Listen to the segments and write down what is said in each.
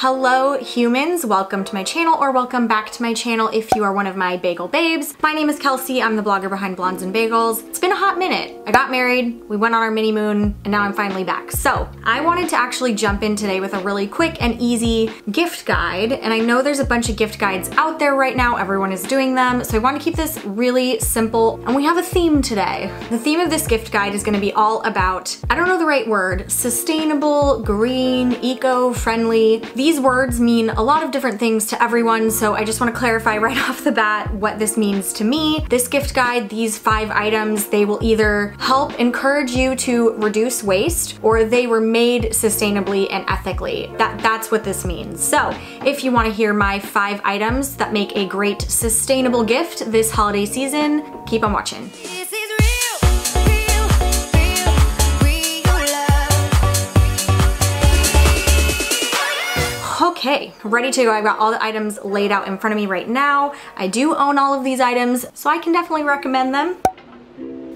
Hello humans, welcome to my channel, or welcome back to my channel if you are one of my bagel babes. My name is Kelsey, I'm the blogger behind Blondes and Bagels. It's been a hot minute. I got married, we went on our mini moon, and now I'm finally back. So I wanted to actually jump in today with a really quick and easy gift guide, and I know there's a bunch of gift guides out there right now, everyone is doing them, so I want to keep this really simple, and we have a theme today. The theme of this gift guide is going to be all about, I don't know the right word, sustainable, green, eco-friendly. These words mean a lot of different things to everyone, so I just want to clarify right off the bat what this means to me. This gift guide, these 5 items, they will either help encourage you to reduce waste, or they were made sustainably and ethically. That's what this means. So if you want to hear my 5 items that make a great sustainable gift this holiday season, keep on watching. Okay, ready to go. I've got all the items laid out in front of me right now. I do own all of these items, so I can definitely recommend them.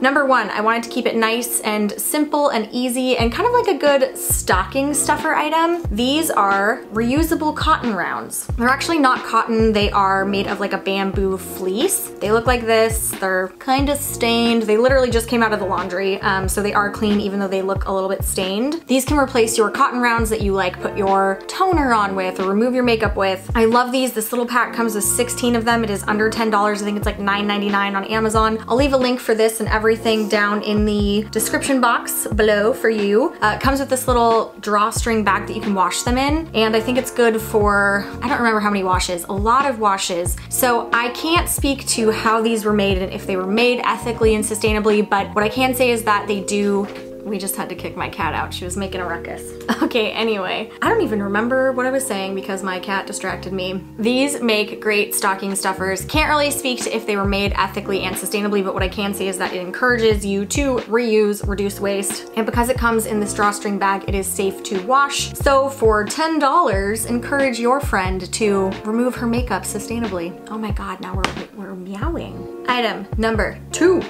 Number one, I wanted to keep it nice and simple and easy and kind of like a good stocking stuffer item. These are reusable cotton rounds. They're actually not cotton, they are made of like a bamboo fleece. They look like this, they're kind of stained. They literally just came out of the laundry, so they are clean even though they look a little bit stained. These can replace your cotton rounds that you like put your toner on with or remove your makeup with. I love these, this little pack comes with 16 of them. It is under $10, I think it's like $9.99 on Amazon. I'll leave a link for this and everything down in the description box below for you. It comes with this little drawstring bag that you can wash them in, and I think it's good for, I don't remember how many washes, a lot of washes. So I can't speak to how these were made and if they were made ethically and sustainably, but what I can say is that they do. We just had to kick my cat out. She was making a ruckus. Okay, anyway. I don't even remember what I was saying because my cat distracted me. These make great stocking stuffers. Can't really speak to if they were made ethically and sustainably, but what I can say is that it encourages you to reuse, reduce waste, and because it comes in this drawstring bag, it is safe to wash. So for $10, encourage your friend to remove her makeup sustainably. Oh my God, now we're meowing. Item number 2.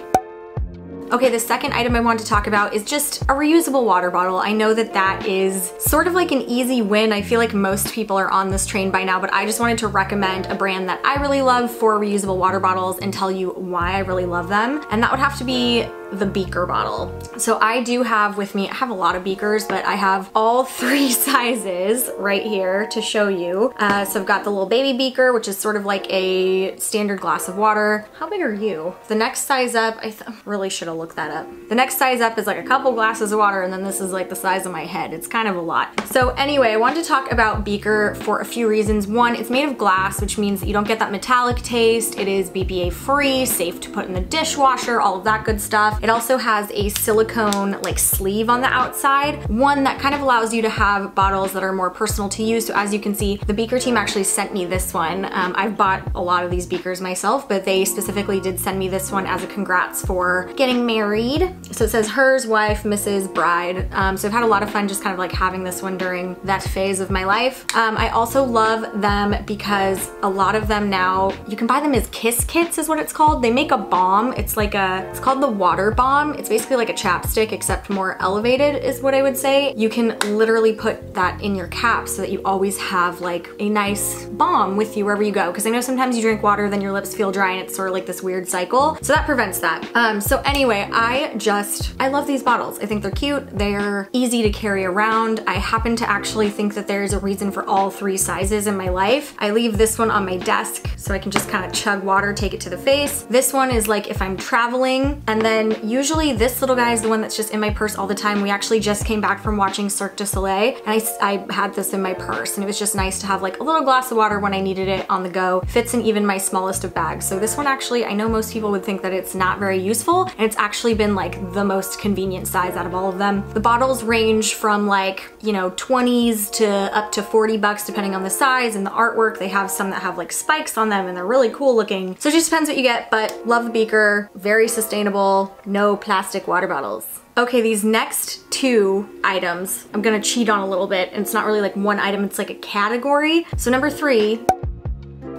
Okay, the second item I want to talk about is just a reusable water bottle. I know that that is sort of like an easy win. I feel like most people are on this train by now, but I just wanted to recommend a brand that I really love for reusable water bottles and tell you why I really love them. And that would have to be the Beaker bottle. So I do have with me, I have a lot of beakers, but I have all 3 sizes right here to show you. So I've got the little baby beaker, which is sort of like a standard glass of water. How big are you? The next size up, I really should have looked that up. The next size up is like a couple glasses of water, and then this is like the size of my head. It's kind of a lot. So anyway, I wanted to talk about Beaker for a few reasons. One, it's made of glass, which means that you don't get that metallic taste. It is BPA free, safe to put in the dishwasher, all of that good stuff. It also has a silicone like sleeve on the outside, one that kind of allows you to have bottles that are more personal to you. So as you can see, the Beaker team actually sent me this one. I've bought a lot of these beakers myself, but they specifically did send me this one as a congrats for getting married. So it says hers, wife, Mrs. Bride. So I've had a lot of fun just kind of like having this one during that phase of my life. I also love them because a lot of them now, you can buy them as kiss kits is what it's called. They make a bomb. It's like a, it's called the water bomb. It's basically like a chapstick except more elevated is what I would say. You can literally put that in your cap so that you always have like a nice bomb with you wherever you go, because I know sometimes you drink water then your lips feel dry and it's sort of like this weird cycle, so that prevents that. So anyway, I love these bottles. I think they're cute, they're easy to carry around. I happen to actually think that there's a reason for all 3 sizes in my life. I leave this one on my desk so I can just kind of chug water, take it to the face. This one is like if I'm traveling, and then usually this little guy is the one that's just in my purse all the time. We actually just came back from watching Cirque du Soleil, and I had this in my purse, and it was just nice to have like a little glass of water when I needed it on the go. Fits in even my smallest of bags. So this one actually, I know most people would think that it's not very useful, and it's actually been like the most convenient size out of all of them. The bottles range from like, you know, 20s to up to $40 depending on the size and the artwork. They have some that have like spikes on them and they're really cool looking. So it just depends what you get, but love the Beaker, very sustainable. No plastic water bottles. Okay, these next 2 items, I'm gonna cheat on a little bit, and it's not really like one item, it's like a category. So number 3,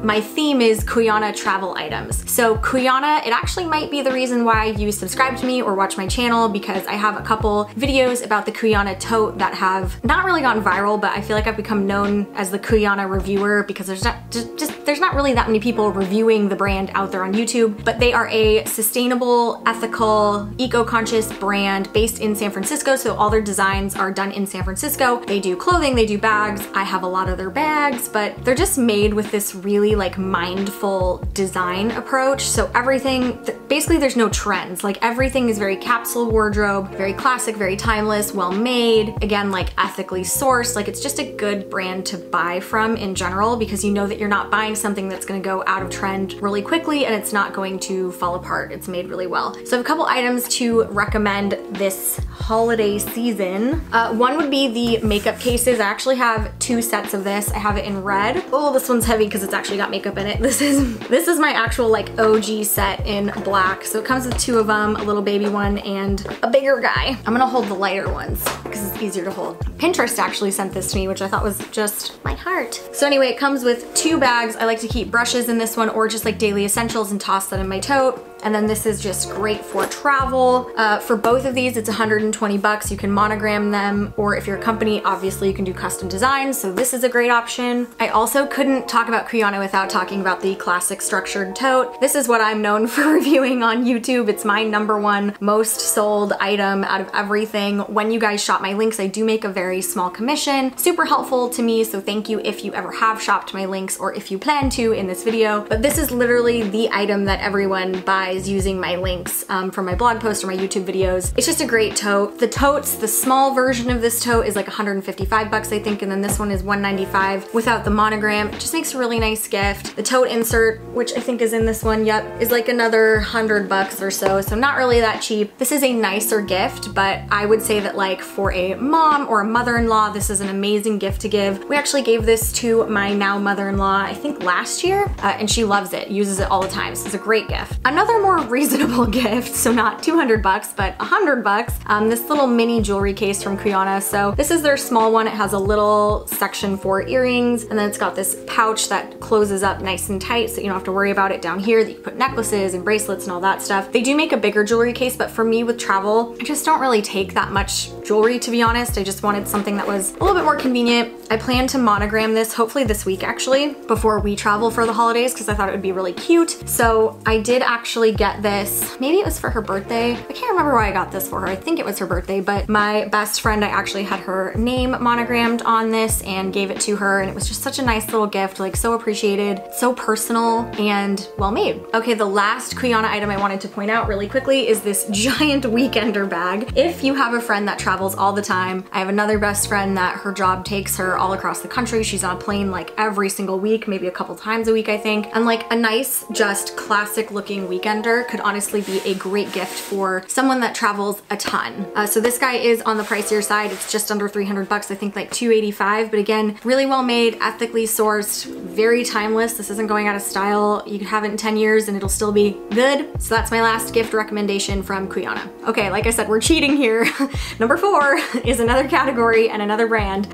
My theme is Cuyana travel items. So Cuyana, it actually might be the reason why you subscribe to me or watch my channel, because I have a couple videos about the Cuyana tote that have not really gone viral, but I feel like I've become known as the Cuyana reviewer because there's not really that many people reviewing the brand out there on YouTube, but they are a sustainable, ethical, eco-conscious brand based in San Francisco. So all their designs are done in San Francisco. They do clothing, they do bags. I have a lot of their bags, but they're just made with this really like mindful design approach. So everything, basically there's no trends. Like everything is very capsule wardrobe, very classic, very timeless, well made, again, like ethically sourced. Like it's just a good brand to buy from in general, because you know that you're not buying something that's gonna go out of trend really quickly and it's not going to fall apart. It's made really well. So I have a couple items to recommend this holiday season. One would be the makeup cases. I actually have two sets of this. I have it in red. Oh, this one's heavy because it's actually got makeup in it. This is my actual like OG set in black. So it comes with two of them, a little baby one and a bigger guy. I'm gonna hold the lighter ones because it's easier to hold. Pinterest actually sent this to me, which I thought was just my heart. So anyway, it comes with two bags. I like to keep brushes in this one or just like daily essentials and toss that in my tote. And then this is just great for travel. For both of these, it's 120 bucks. You can monogram them, or if you're a company, obviously you can do custom designs. So this is a great option. I also couldn't talk about Cuyana without talking about the classic structured tote. This is what I'm known for reviewing on YouTube. It's my #1 most sold item out of everything. When you guys shop my links, I do make a very small commission. Super helpful to me, so thank you if you ever have shopped my links or if you plan to in this video. But this is literally the item that everyone buys using my links from my blog post or my YouTube videos. It's just a great tote. The totes, the small version of this tote is like 155 bucks, I think, and then this one is 195 without the monogram. It just makes a really nice gift. The tote insert, which I think is in this one, yep, is like another 100 bucks or so, so not really that cheap. This is a nicer gift, but I would say that like for a mom or a mother-in-law, this is an amazing gift to give. We actually gave this to my now mother-in-law, I think last year, and she loves it, uses it all the time, so it's a great gift. Another more reasonable gift, so not 200 bucks, but 100 bucks. This little mini jewelry case from Cuyana. So this is their small one. It has a little section for earrings, and then it's got this pouch that closes up nice and tight so you don't have to worry about it down here, that you put necklaces and bracelets and all that stuff. They do make a bigger jewelry case, but for me with travel, I just don't really take that much jewelry, to be honest. I just wanted something that was a little bit more convenient. I plan to monogram this hopefully this week actually, before we travel for the holidays, because I thought it would be really cute. So I did actually get this, maybe it was for her birthday. I can't remember why I got this for her. I think it was her birthday, but my best friend, I actually had her name monogrammed on this and gave it to her, and it was just such a nice little gift, like so appreciated, so personal and well made. Okay, the last Cuyana item I wanted to point out really quickly is this giant weekender bag. If you have a friend that travels all the time, I have another best friend that her job takes her all across the country. She's on a plane like every single week, maybe a couple times a week, I think. And like a nice, just classic looking weekend could honestly be a great gift for someone that travels a ton. So this guy is on the pricier side. It's just under 300 bucks, I think like 285, but again, really well made, ethically sourced, very timeless. This isn't going out of style. You can have it in 10 years and it'll still be good. So that's my last gift recommendation from Cuyana. Okay, like I said, we're cheating here. #4 is another category and another brand.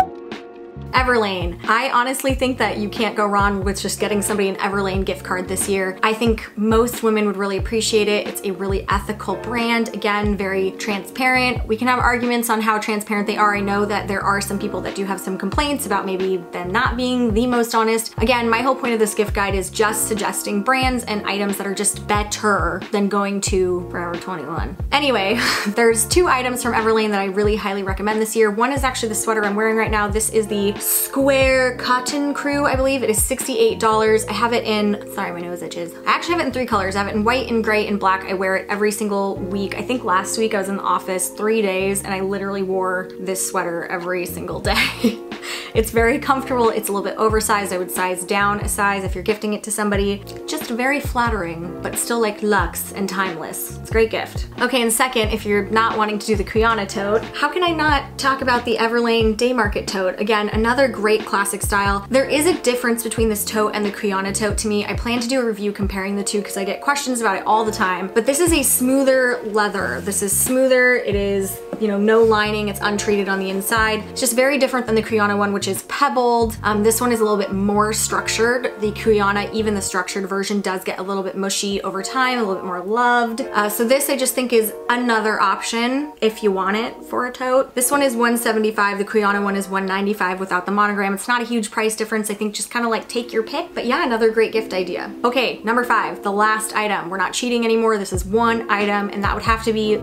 Everlane. I honestly think that you can't go wrong with just getting somebody an Everlane gift card this year. I think most women would really appreciate it. It's a really ethical brand. Again, very transparent. We can have arguments on how transparent they are. I know that there are some people that do have some complaints about maybe them not being the most honest. Again, my whole point of this gift guide is just suggesting brands and items that are just better than going to Forever 21. Anyway, there's two items from Everlane that I really highly recommend this year. One is actually the sweater I'm wearing right now. This is the Square Cotton Crew, I believe. It is $68. I have it in, sorry, my nose itches. I actually have it in three colors. I have it in white and gray and black. I wear it every single week. I think last week I was in the office 3 days and I literally wore this sweater every single day. It's very comfortable. It's a little bit oversized. I would size down a size if you're gifting it to somebody. Just very flattering, but still like luxe and timeless. It's a great gift. Okay, and second, if you're not wanting to do the Cuyana tote, how can I not talk about the Everlane Day Market tote? Again, another great classic style. There is a difference between this tote and the Cuyana tote to me. I plan to do a review comparing the two because I get questions about it all the time, but this is a smoother leather. This is smoother. It is, you know, no lining. It's untreated on the inside. It's just very different than the Cuyana one, which is pebbled. This one is a little bit more structured. The Cuyana, even the structured version, does get a little bit mushy over time, a little bit more loved. So this I just think is another option if you want it for a tote. This one is $175. The Cuyana one is $195 without the monogram. It's not a huge price difference. I think just kind of like take your pick, but yeah, another great gift idea. Okay, number 5, the last item. We're not cheating anymore. This is one item, and that would have to be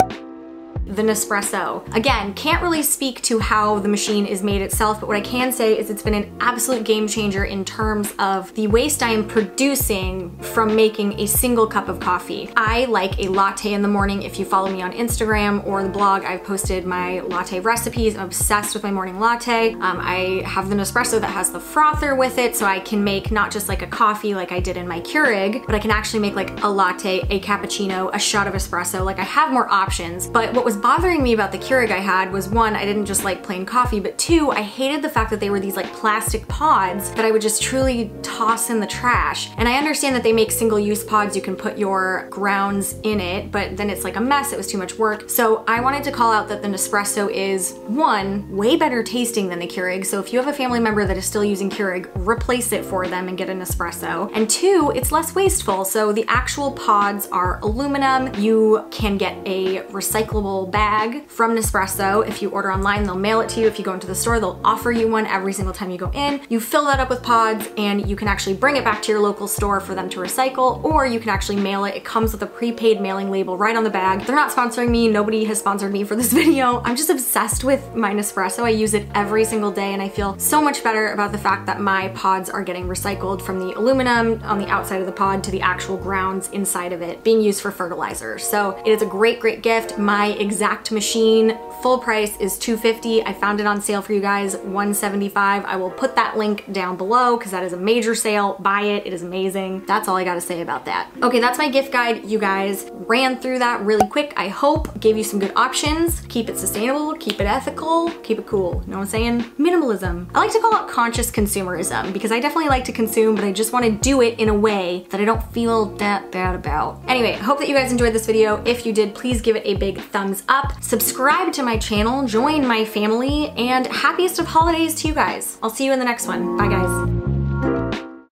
the Nespresso. Again, can't really speak to how the machine is made itself, but what I can say is it's been an absolute game changer in terms of the waste I am producing from making a single cup of coffee. I like a latte in the morning. If you follow me on Instagram or the blog, I've posted my latte recipes. I'm obsessed with my morning latte. I have the Nespresso that has the frother with it, so I can make not just like a coffee like I did in my Keurig, but I can actually make like a latte, a cappuccino, a shot of espresso. Like I have more options, but what was bothering me about the Keurig I had was, one, I didn't just like plain coffee, but two, I hated the fact that they were these like plastic pods that I would just truly toss in the trash. And I understand that they make single-use pods, you can put your grounds in it, but then it's like a mess, it was too much work. So I wanted to call out that the Nespresso is, one, way better tasting than the Keurig, so if you have a family member that is still using Keurig, replace it for them and get a Nespresso. And two, it's less wasteful, so the actual pods are aluminum, you can get a recyclable bag from Nespresso. If you order online, they'll mail it to you. If you go into the store, they'll offer you one every single time you go in. You fill that up with pods and you can actually bring it back to your local store for them to recycle, or you can actually mail it. It comes with a prepaid mailing label right on the bag. They're not sponsoring me. Nobody has sponsored me for this video. I'm just obsessed with my Nespresso. I use it every single day and I feel so much better about the fact that my pods are getting recycled from the aluminum on the outside of the pod to the actual grounds inside of it being used for fertilizer. So it is a great, great gift. My exact machine, full price is $250. I found it on sale for you guys, $175. I will put that link down below because that is a major sale. Buy it, it is amazing. That's all I gotta say about that. Okay, that's my gift guide. You guys ran through that really quick. I hope gave you some good options. Keep it sustainable, keep it ethical, keep it cool. You know what I'm saying? Minimalism. I like to call it conscious consumerism because I definitely like to consume, but I just wanna do it in a way that I don't feel that bad about. Anyway, hope that you guys enjoyed this video. If you did, please give it a big thumbs up, subscribe to my channel, join my family, and happiest of holidays to you guys. I'll see you in the next one. Bye guys.